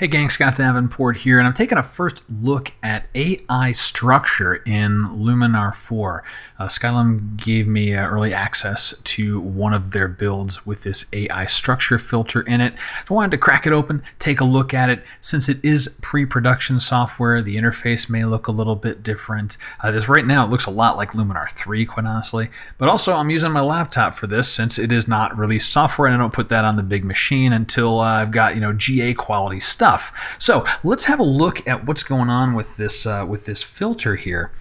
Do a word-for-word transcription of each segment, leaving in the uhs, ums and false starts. Hey gang, Scott Davenport here, and I'm taking a first look at A I Structure in Luminar four. Uh, Skylum gave me uh, early access to one of their builds with this A I Structure filter in it. I wanted to crack it open, take a look at it. Since it is pre-production software, the interface may look a little bit different. Uh, this right now it looks a lot like Luminar three, quite honestly. But also, I'm using my laptop for this since it is not released software, and I don't put that on the big machine until uh, I've got you know G A quality stuff. So let's have a look at what's going on with this uh, with this filter here.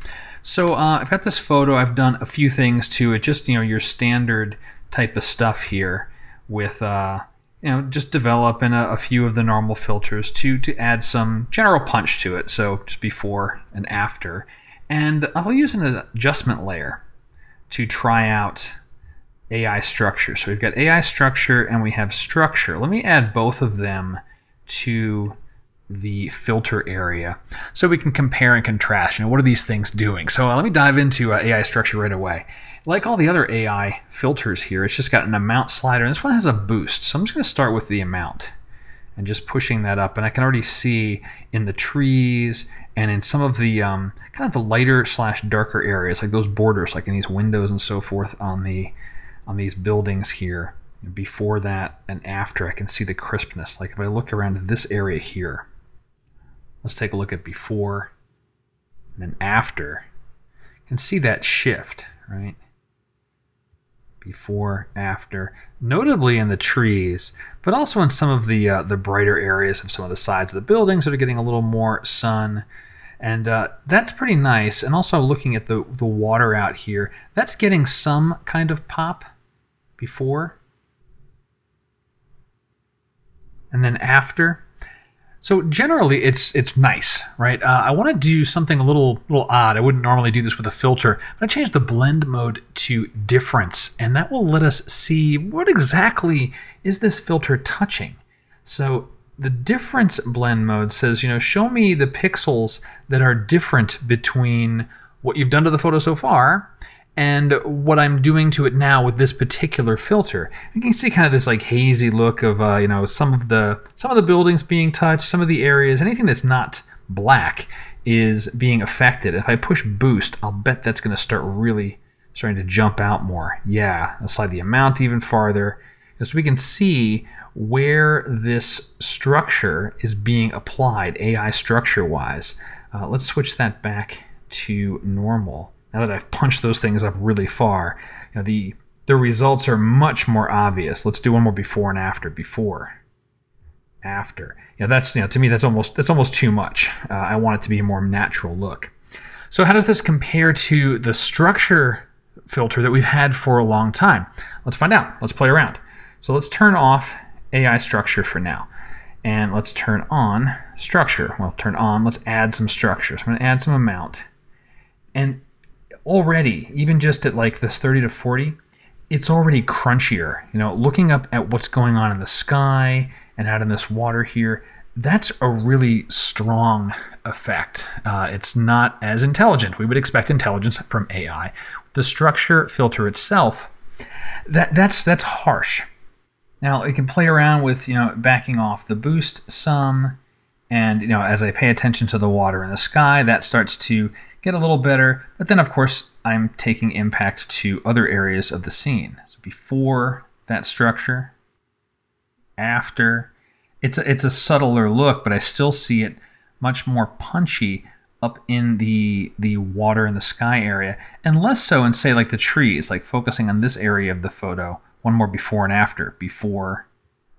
So uh, I've got this photo. I've done a few things to it, just you know your standard type of stuff here with uh, you know just developing a, a few of the normal filters to to add some general punch to it. So just before and after, and I'll use an adjustment layer to try out A I Structure. So we've got A I Structure and we have Structure. Let me add both of them to the filter area so we can compare and contrast. You know, what are these things doing? So uh, let me dive into uh, A I Structure right away. Like all the other A I filters here, it's just got an amount slider, and this one has a boost. So I'm just going to start with the amount and just pushing that up. And I can already see in the trees and in some of the um, kind of the lighter slash darker areas, like those borders, like in these windows and so forth on the on these buildings here. Before that and after, I can see the crispness. Like if I look around this area here, let's take a look at before and then after. You can see that shift, right? Before, after, notably in the trees, but also in some of the uh, the brighter areas of some of the sides of the buildings that are getting a little more sun. And uh, that's pretty nice. And also looking at the, the water out here, that's getting some kind of pop before. And then after. So generally it's it's nice, right? Uh, I want to do something a little little odd. I wouldn't normally do this with a filter, but I changed the blend mode to difference, and that will let us see what exactly is this filter touching. So the difference blend mode says, you know, show me the pixels that are different between what you've done to the photo so far and what I'm doing to it now with this particular filter. You can see kind of this like hazy look of uh, you know some of the some of the buildings being touched, some of the areas, anything that's not black is being affected. If I push boost, I'll bet that's going to start really starting to jump out more. Yeah, I'll slide the amount even farther, so we can see where this structure is being applied, A I Structure-wise. Uh, let's switch that back to normal. Now that I've punched those things up really far, you know, the, the results are much more obvious. Let's do one more before and after. Before, after. You know, that's, you know, to me, that's almost, that's almost too much. Uh, I want it to be a more natural look. So how does this compare to the Structure filter that we've had for a long time? Let's find out. Let's play around. So let's turn off A I Structure for now. And let's turn on Structure. Well, turn on. Let's add some structure. So I'm going to add some amount. And already, even just at like this thirty to forty, it's already crunchier. You know, looking up at what's going on in the sky and out in this water here, that's a really strong effect. Uh, it's not as intelligent. We would expect intelligence from A I. The Structure filter itself, that that's that's harsh. Now you can play around with you know backing off the boost some, and you know as I pay attention to the water and the sky, that starts to get a little better, but then of course I'm taking impact to other areas of the scene. So before that structure, after, it's a, it's a subtler look, but I still see it much more punchy up in the the water and the sky area, and less so in say like the trees, like focusing on this area of the photo. One more before and after, before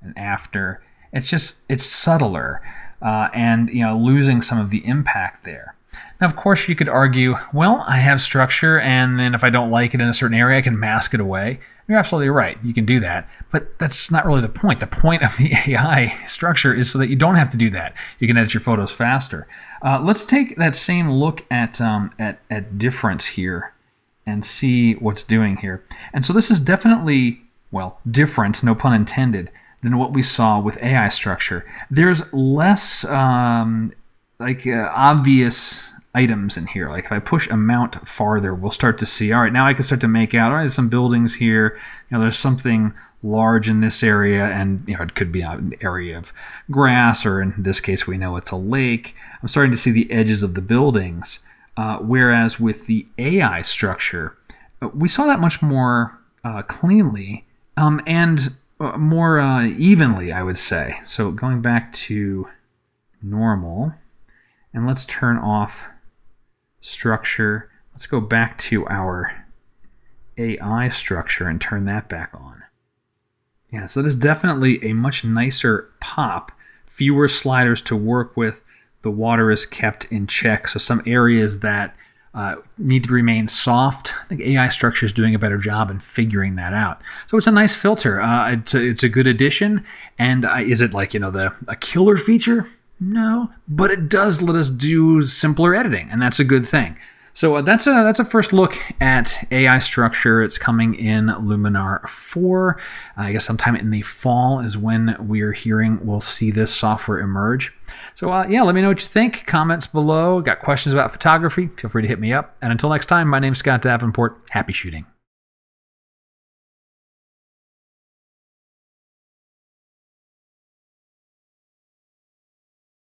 and after. It's just it's subtler, uh, and you know losing some of the impact there. Now, of course, you could argue, well, I have structure, and then if I don't like it in a certain area, I can mask it away. You're absolutely right. You can do that. But that's not really the point. The point of the A I Structure is so that you don't have to do that. You can edit your photos faster. Uh, let's take that same look at, um, at, at difference here and see what's doing here. And so this is definitely, well, different, no pun intended, than what we saw with A I Structure. There's less um, like uh, obvious items in here. Like if I push amount farther, we'll start to see, all right, now I can start to make out, all right, there's some buildings here, you know, there's something large in this area, and you know it could be an area of grass, or in this case we know it's a lake. I'm starting to see the edges of the buildings, uh, whereas with the A I structure, we saw that much more uh, cleanly um, and uh, more uh, evenly, I would say. So going back to normal, and let's turn off structure. Let's go back to our A I structure and turn that back on. Yeah, so that is definitely a much nicer pop. Fewer sliders to work with. The water is kept in check. So some areas that uh, need to remain soft, I think A I structure is doing a better job in figuring that out. So it's a nice filter. Uh, it's, a, it's a good addition. And uh, is it like, you know, the a killer feature? No, but it does let us do simpler editing, and that's a good thing. So uh, that's a that's a first look at A I structure. It's coming in Luminar four. Uh, I guess sometime in the fall is when we're hearing we'll see this software emerge. So uh, yeah, let me know what you think. Comments below. Got questions about photography? Feel free to hit me up. And until next time, my name's Scott Davenport. Happy shooting.